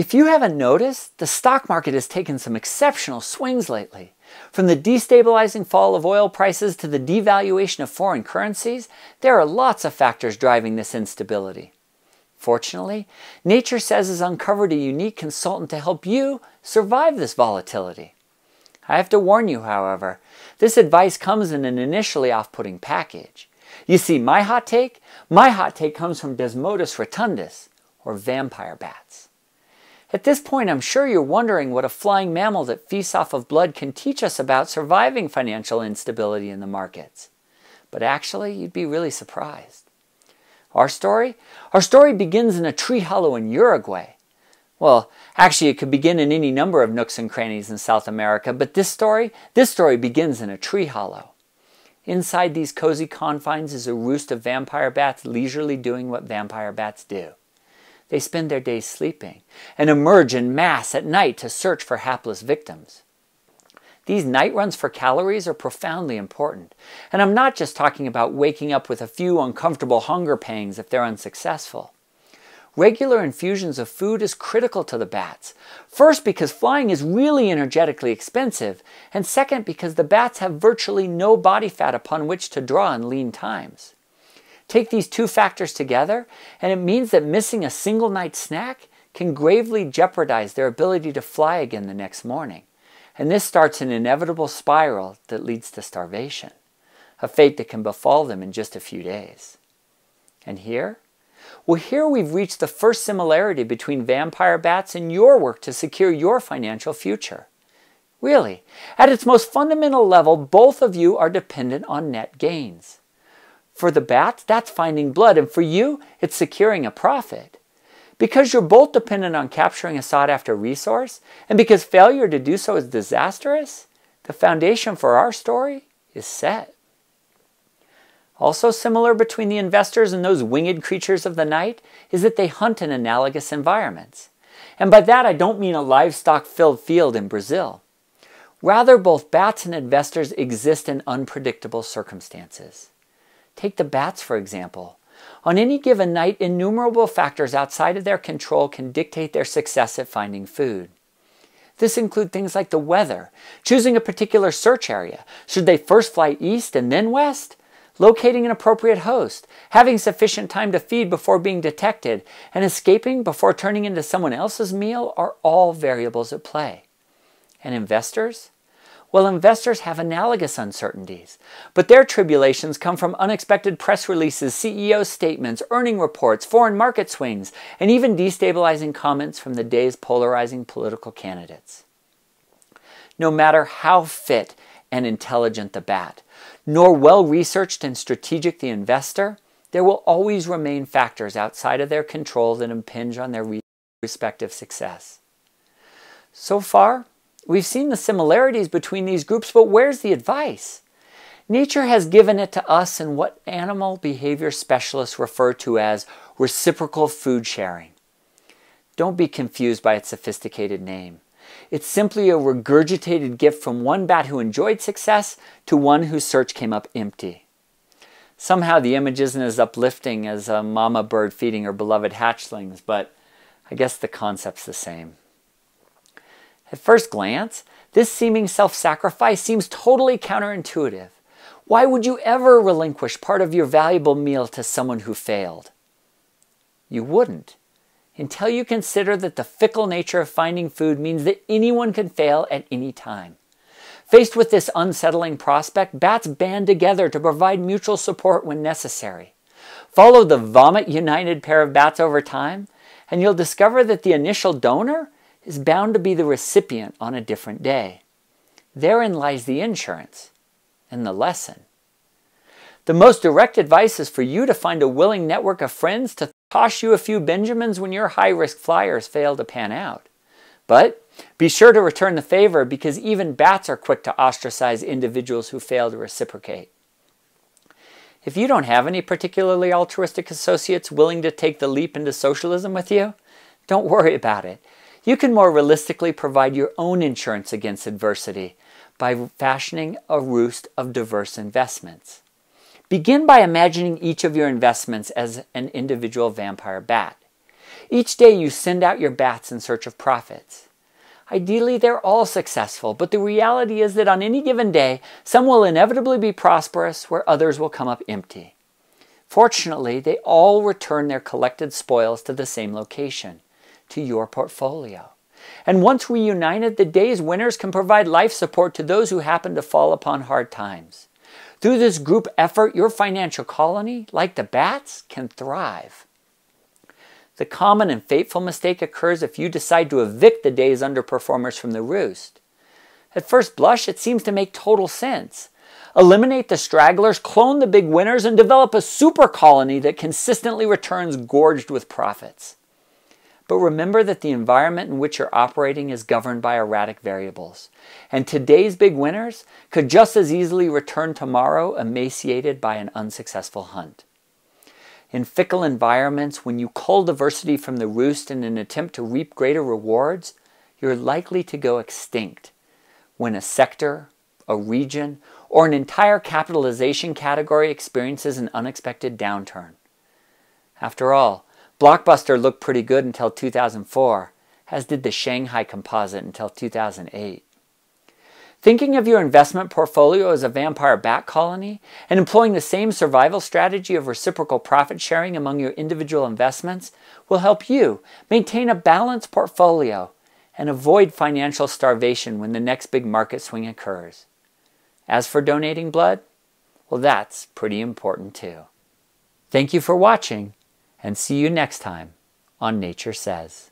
If you haven't noticed, the stock market has taken some exceptional swings lately. From the destabilizing fall of oil prices to the devaluation of foreign currencies, there are lots of factors driving this instability. Fortunately, Nature Says has uncovered a unique consultant to help you survive this volatility. I have to warn you, however, this advice comes in an initially off-putting package. You see, my hot take comes from Desmodus rotundus, or vampire bats. At this point, I'm sure you're wondering what a flying mammal that feasts off of blood can teach us about surviving financial instability in the markets. But actually, you'd be really surprised. Our story begins in a tree hollow in Uruguay. Well, actually, it could begin in any number of nooks and crannies in South America, but this story begins in a tree hollow. Inside these cozy confines is a roost of vampire bats leisurely doing what vampire bats do. They spend their days sleeping and emerge en masse at night to search for hapless victims. These night runs for calories are profoundly important, and I'm not just talking about waking up with a few uncomfortable hunger pangs if they're unsuccessful. Regular infusions of food is critical to the bats, first because flying is really energetically expensive, and second because the bats have virtually no body fat upon which to draw in lean times. Take these two factors together, and it means that missing a single night snack can gravely jeopardize their ability to fly again the next morning. And this starts an inevitable spiral that leads to starvation, a fate that can befall them in just a few days. And here? Well, here we've reached the first similarity between vampire bats and your work to secure your financial future. Really, at its most fundamental level, both of you are dependent on net gains. For the bats, that's finding blood, and for you, it's securing a profit. Because you're both dependent on capturing a sought-after resource, and because failure to do so is disastrous, the foundation for our story is set. Also similar between the investors and those winged creatures of the night is that they hunt in analogous environments. And by that, I don't mean a livestock-filled field in Brazil. Rather, both bats and investors exist in unpredictable circumstances. Take the bats, for example. On any given night, innumerable factors outside of their control can dictate their success at finding food. This includes things like the weather, choosing a particular search area. Should they first fly east and then west? Locating an appropriate host, having sufficient time to feed before being detected, and escaping before turning into someone else's meal are all variables at play. And investors? Well, investors have analogous uncertainties, but their tribulations come from unexpected press releases, CEO statements, earning reports, foreign market swings, and even destabilizing comments from the day's polarizing political candidates. No matter how fit and intelligent the bat, nor well-researched and strategic the investor, there will always remain factors outside of their control that impinge on their respective success. So far, we've seen the similarities between these groups, but where's the advice? Nature has given it to us in what animal behavior specialists refer to as reciprocal food sharing. Don't be confused by its sophisticated name. It's simply a regurgitated gift from one bat who enjoyed success to one whose search came up empty. Somehow the image isn't as uplifting as a mama bird feeding her beloved hatchlings, but I guess the concept's the same. At first glance, this seeming self-sacrifice seems totally counterintuitive. Why would you ever relinquish part of your valuable meal to someone who failed? You wouldn't, until you consider that the fickle nature of finding food means that anyone can fail at any time. Faced with this unsettling prospect, bats band together to provide mutual support when necessary. Follow the vomit-united pair of bats over time, and you'll discover that the initial donor is bound to be the recipient on a different day. Therein lies the insurance and the lesson. The most direct advice is for you to find a willing network of friends to toss you a few Benjamins when your high-risk flyers fail to pan out. But be sure to return the favor, because even bats are quick to ostracize individuals who fail to reciprocate. If you don't have any particularly altruistic associates willing to take the leap into socialism with you, don't worry about it. You can more realistically provide your own insurance against adversity by fashioning a roost of diverse investments. Begin by imagining each of your investments as an individual vampire bat. Each day you send out your bats in search of profits. Ideally, they're all successful, but the reality is that on any given day, some will inevitably be prosperous where others will come up empty. Fortunately, they all return their collected spoils to the same location, to your portfolio. And once reunited, the day's winners can provide life support to those who happen to fall upon hard times. Through this group effort, your financial colony, like the bats, can thrive. The common and fateful mistake occurs if you decide to evict the day's underperformers from the roost. At first blush, it seems to make total sense. Eliminate the stragglers, clone the big winners, and develop a super colony that consistently returns gorged with profits. But remember that the environment in which you're operating is governed by erratic variables, and today's big winners could just as easily return tomorrow emaciated by an unsuccessful hunt. In fickle environments, when you cull diversity from the roost in an attempt to reap greater rewards, you're likely to go extinct when a sector, a region, or an entire capitalization category experiences an unexpected downturn. After all, Blockbuster looked pretty good until 2004, as did the Shanghai Composite until 2008. Thinking of your investment portfolio as a vampire bat colony and employing the same survival strategy of reciprocal profit sharing among your individual investments will help you maintain a balanced portfolio and avoid financial starvation when the next big market swing occurs. As for donating blood, well, that's pretty important too. Thank you for watching, and see you next time on Nature Says.